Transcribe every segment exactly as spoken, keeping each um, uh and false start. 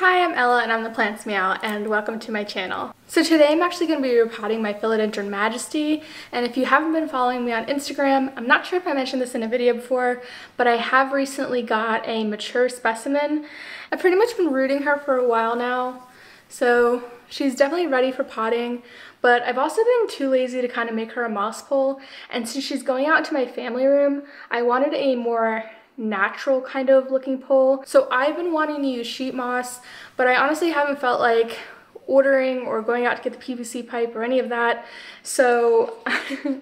Hi, I'm Ella and I'm the Plants Meow and welcome to my channel. So today I'm actually going to be repotting my Philodendron Majesty, and if you haven't been following me on Instagram, I'm not sure if I mentioned this in a video before, but I have recently got a mature specimen. I've pretty much been rooting her for a while now, so she's definitely ready for potting, but I've also been too lazy to kind of make her a moss pole, and since she's going out into my family room, I wanted a more natural kind of looking pole. So I've been wanting to use sheet moss, but I honestly haven't felt like ordering or going out to get the P V C pipe or any of that. So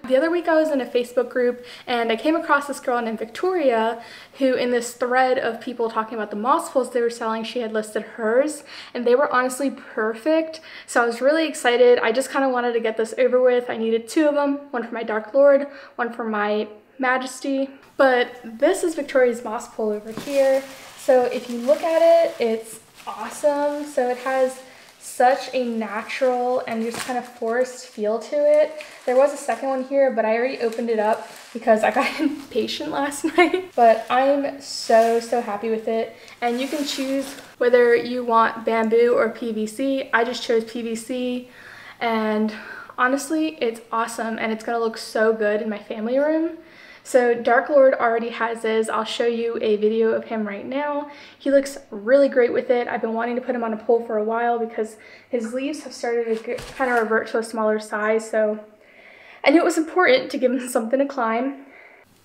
the other week I was in a Facebook group and I came across this girl named Victoria, who in this thread of people talking about the moss poles they were selling, she had listed hers, and they were honestly perfect. So I was really excited. I just kind of wanted to get this over with. I needed two of them, one for my Dark Lord, one for my Majesty. But this is Victoria's moss pole over here. So if you look at it, it's awesome. So it has such a natural and just kind of forest feel to it. There was a second one here, but I already opened it up because I got impatient last night. But I'm so, so happy with it. And you can choose whether you want bamboo or P V C. I just chose P V C, and honestly, it's awesome and it's gonna look so good in my family room. So Dark Lord already has his. I'll show you a video of him right now. He looks really great with it. I've been wanting to put him on a pole for a while because his leaves have started to kind of revert to a smaller size. So I knew it was important to give him something to climb.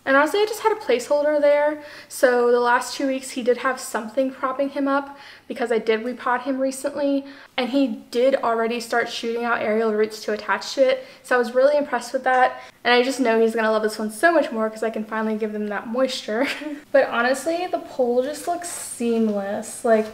And honestly, I just had a placeholder there. So the last two weeks he did have something propping him up because I did repot him recently. And he did already start shooting out aerial roots to attach to it. So I was really impressed with that. And I just know he's gonna love this one so much more because I can finally give them that moisture. But honestly, the pole just looks seamless. Like,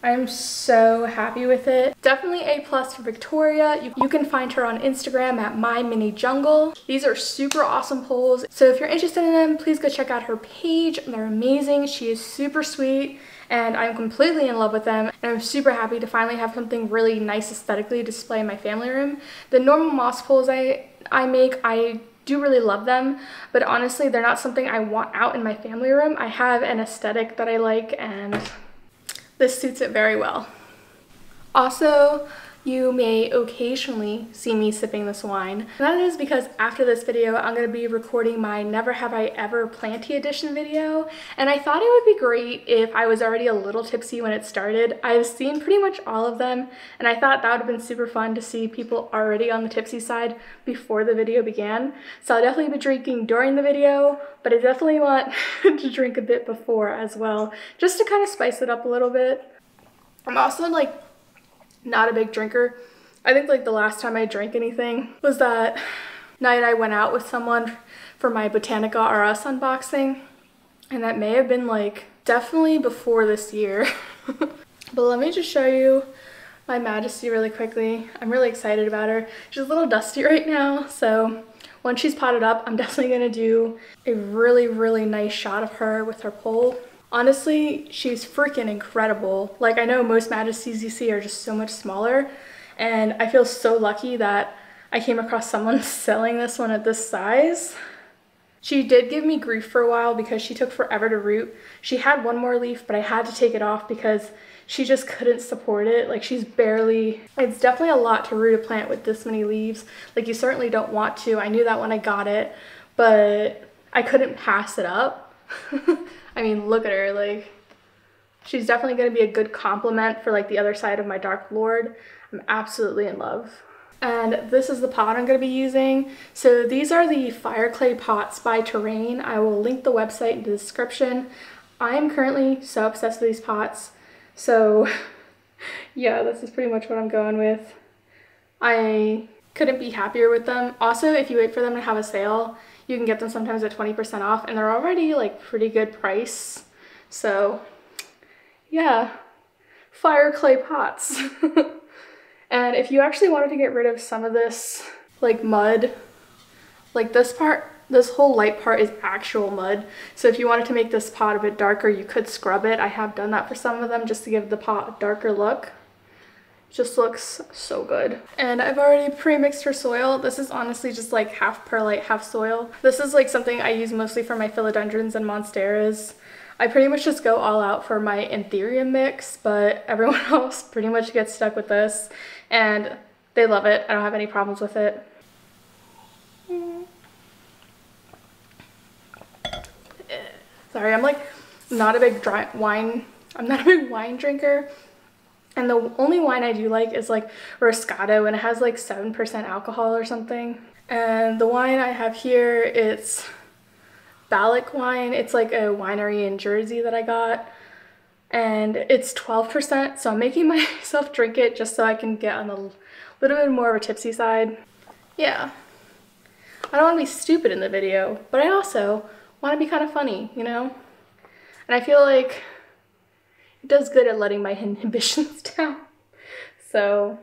I'm so happy with it. Definitely a plus for Victoria. You, you can find her on Instagram at My Mini Jungle. These are super awesome poles. So if you're interested in them, please go check out her page. They're amazing. She is super sweet and I'm completely in love with them. And I'm super happy to finally have something really nice aesthetically display in my family room. The normal moss poles I, I make, I do really love them, but honestly, they're not something I want out in my family room. I have an aesthetic that I like and this suits it very well. Also, you may occasionally see me sipping this wine. And that is because after this video, I'm gonna be recording my Never Have I Ever Planty Edition video. And I thought it would be great if I was already a little tipsy when it started. I've seen pretty much all of them, and I thought that would have been super fun to see people already on the tipsy side before the video began. So I'll definitely be drinking during the video, but I definitely want to drink a bit before as well, just to kind of spice it up a little bit. I'm also like, not a big drinker. I think like the last time I drank anything was that night I went out with someone for my Botanica R S unboxing, and that may have been like definitely before this year. But let me just show you my Majesty really quickly. I'm really excited about her. She's a little dusty right now, so once she's potted up, I'm definitely gonna do a really, really nice shot of her with her pole. Honestly, she's freaking incredible. Like, I know most Majesties you see are just so much smaller, and I feel so lucky that I came across someone selling this one at this size. She did give me grief for a while because she took forever to root. She had one more leaf, but I had to take it off because she just couldn't support it. Like, she's barely, it's definitely a lot to root a plant with this many leaves. Like, you certainly don't want to. I knew that when I got it, but I couldn't pass it up. I mean, look at her, like, she's definitely going to be a good compliment for like the other side of my Dark Lord. I'm absolutely in love. And this is the pot I'm going to be using. So these are the fire clay pots by Terrain. I will link the website in the description. I am currently so obsessed with these pots. So yeah, this is pretty much what I'm going with. I couldn't be happier with them. Also, if you wait for them to have a sale, you can get them sometimes at twenty percent off, and they're already like pretty good price. So yeah, fire clay pots. And if you actually wanted to get rid of some of this like mud, like this part, this whole light part is actual mud. So if you wanted to make this pot a bit darker, you could scrub it. I have done that for some of them just to give the pot a darker look. Just looks so good. And I've already pre-mixed her soil. This is honestly just like half perlite, half soil. This is like something I use mostly for my philodendrons and monsteras. I pretty much just go all out for my Anthurium mix, but everyone else pretty much gets stuck with this and they love it. I don't have any problems with it. Sorry, I'm like not a big dry wine, I'm not a big wine drinker. And the only wine I do like is like Roscato, and it has like seven percent alcohol or something. And the wine I have here, it's Balak wine. It's like a winery in Jersey that I got. And it's twelve percent, so I'm making myself drink it just so I can get on a little bit more of a tipsy side. Yeah. I don't want to be stupid in the video, but I also want to be kind of funny, you know? And I feel like it does good at letting my inhibitions down. So...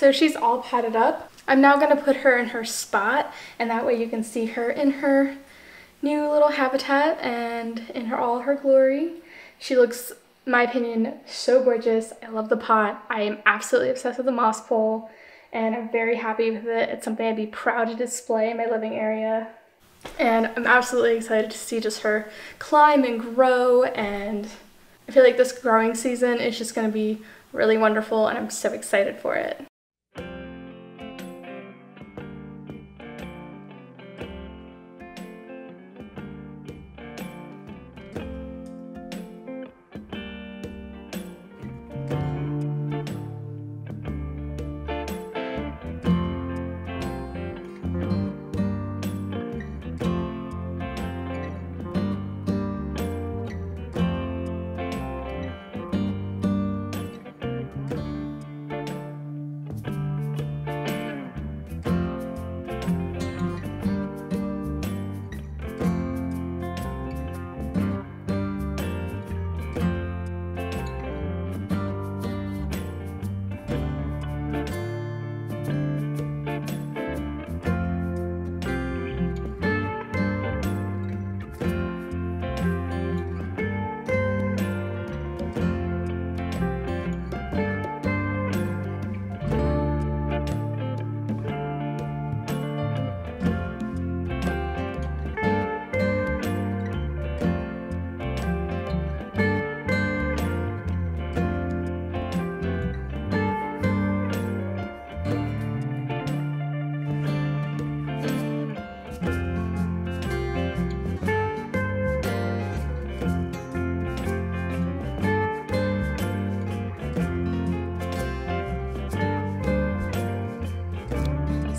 So she's all padded up. I'm now gonna put her in her spot, and that way you can see her in her new little habitat and in her all her glory. She looks, in my opinion, so gorgeous. I love the pot. I am absolutely obsessed with the moss pole, and I'm very happy with it. It's something I'd be proud to display in my living area. And I'm absolutely excited to see just her climb and grow, and I feel like this growing season is just gonna be really wonderful, and I'm so excited for it.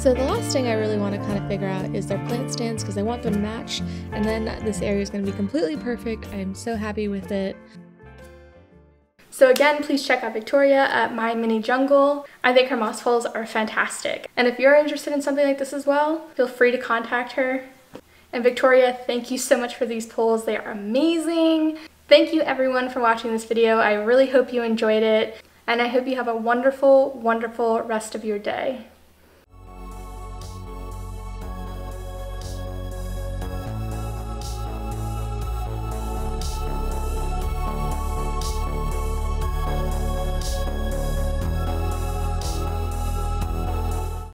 So the last thing I really want to kind of figure out is their plant stands, because I want them to match, and then this area is going to be completely perfect. I'm so happy with it. So again, please check out Victoria at My Mini Jungle. I think her moss holes are fantastic. And if you're interested in something like this as well, feel free to contact her. And Victoria, thank you so much for these pulls. They are amazing. Thank you everyone for watching this video. I really hope you enjoyed it, and I hope you have a wonderful, wonderful rest of your day.